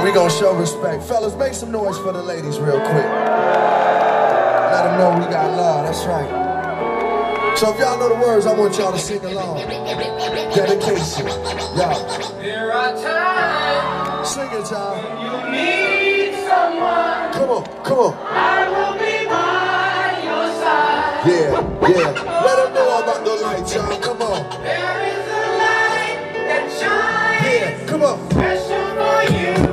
and we gonna show respect. Fellas, make some noise for the ladies real quick. Let them know we got love, that's right. So if y'all know the words, I want y'all to sing along. Dedication, y'all. There are times. Sing it, y'all. You need someone. Come on, come on. I will be by your side. Yeah, yeah. Let them know about the light, y'all. Come on. There is a light that shines. Yeah, come on. Special for you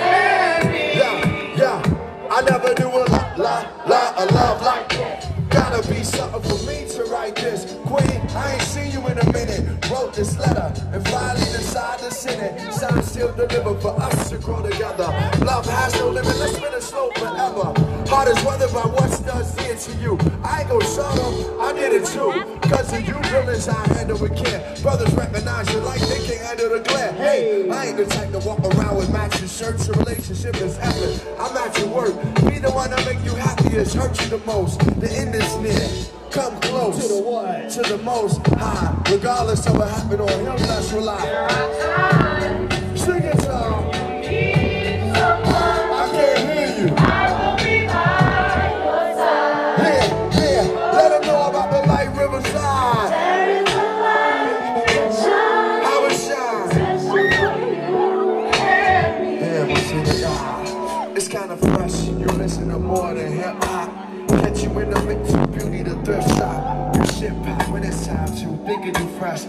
and me. Yeah, yeah. I never knew a love like that. Gotta be something for me to write this. Queen, I ain't seen you in a minute. Wrote this letter and finally decided to send it. Sign, still deliver for us to grow together. Love has no limit, let's spin a slow forever. Hard as weather by what's done to you. I ain't gonna shout them, I did it too. Cause if you realize I handle with care. Brothers recognize you like they can't handle the glare. Hey, I ain't the type to walk around with matching shirts. Your relationship is epic, I'm at your work. Be the one that make you happiest, hurt you the most. The end is near, come close. To the what? To the most high. Regardless of what happened on him, let's rely. There are times. Sing it, y'all. You need someone. I can't hear you. I will be by your side. Yeah, yeah. Let them know about the light riverside. There is a light that shines. I will shine. Special for you and me. Yeah, we'll see the guy. It's kind of fresh. You listen to more than hip hop. Catch you in the mix of beauty, the thrift shop. You shit pop when it's time to. Thinking you fresh,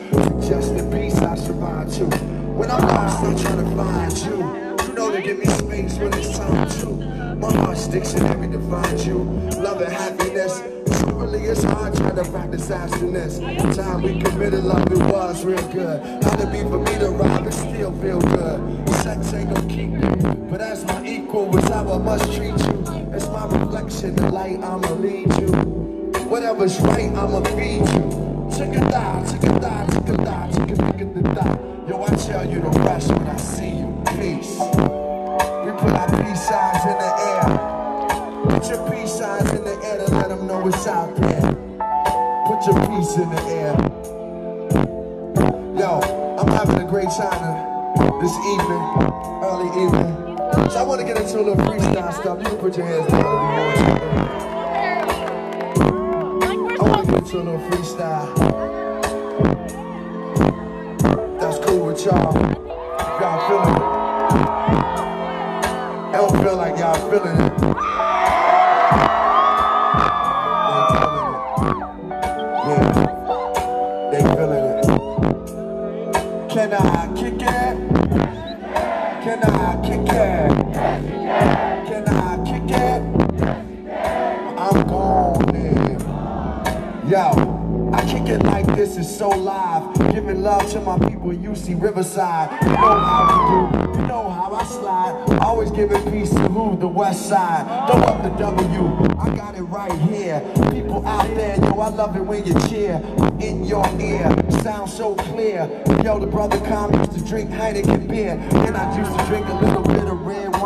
just the peace I survive to. When I'm lost, I'm trying to find you. You know to give me space when it's time to. My heart's dictionary defines you. Love and happiness, truly it's hard trying to practice abstinence. The time we committed love, it was real good. How'd it be for me to ride and still feel good? Sex ain't gonna keep you, but as my equal is how I must treat you. It's my reflection, the light, I'ma lead you. Whatever's right, I'ma feed you. Chicka die, chicka die, chicka die, chicka die. Yo, I tell you to rush when I see you. Peace. We put our peace signs in the air. Put your peace signs in the air to let them know it's out there. Put your peace in the air. Yo, I'm having a great time this evening, early evening. So I want to get into a little freestyle stuff. You can put your hands down. I want to get into a little freestyle. That's cool with y'all. Y'all feeling it? I don't feel like y'all feeling it. They feeling it. Yeah. They feeling it. Can I kick it? Can I kick it? Yes, you can. Can I kick it? Yes, you can. I'm gone in. Yo, I kick it like this, it's so live. Giving love to my people, UC Riverside. You know how we do, you know how I slide. Always giving peace to who? The West Side. Throw up the W, I got it right here. People out there, yo, I love it when you cheer. In your ear, sound so clear. Yo, the brother Common used to drink Heineken beer. And I used to drink a little bit of red wine.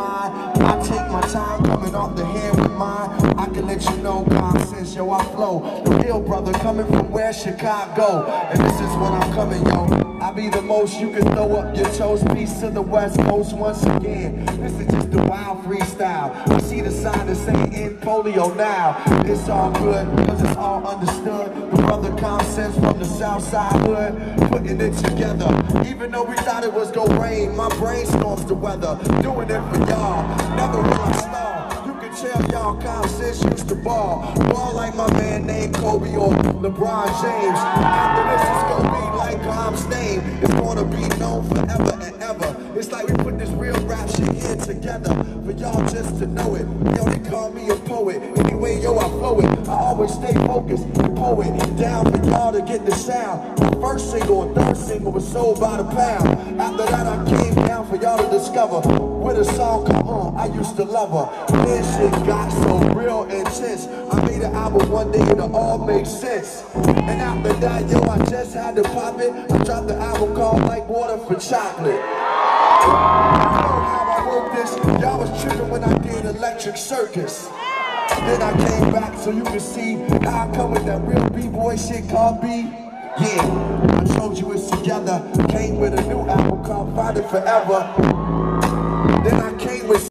I take my time coming off the hand with mine. I can let you know, common sense, yo, I flow. The real brother coming from where? Chicago. And this is when I'm coming, yo. I be the most, you can throw up your toes. Peace to the West Coast once again. This is just the wild freestyle. I see the sign that say in polio now. It's all good, cause it's all understood. The brother Common sense from the south side hood, putting it together. Even though we thought it was gonna rain, my brain storms the weather. Doing it for y'all, never will I stall. You can tell y'all Common sense used to ball. Ball like my man named Kobe or LeBron James. After this, it's gonna be like Com's name. It's gonna be known forever and ever. It's like we put this real rap shit here together for y'all just to know it. Yo, they call me a poet. Anyway, yo, I flow it. I always stay focused, poet, down for y'all to get the sound. My first single and third single was sold by the pound. After that, I came down for y'all to discover. With a song, come on, I used to love her. Then shit got so real intense. I made an album one day, it'll all make sense. And after that, yo, I just had to pop it. I dropped the album called Like Water for Chocolate. Y'all was tripping when I did Electric Circus. Then I came back so you can see how I come with that real b-boy shit called B. Yeah, I told you it's together. Came with a new album called Finding Forever.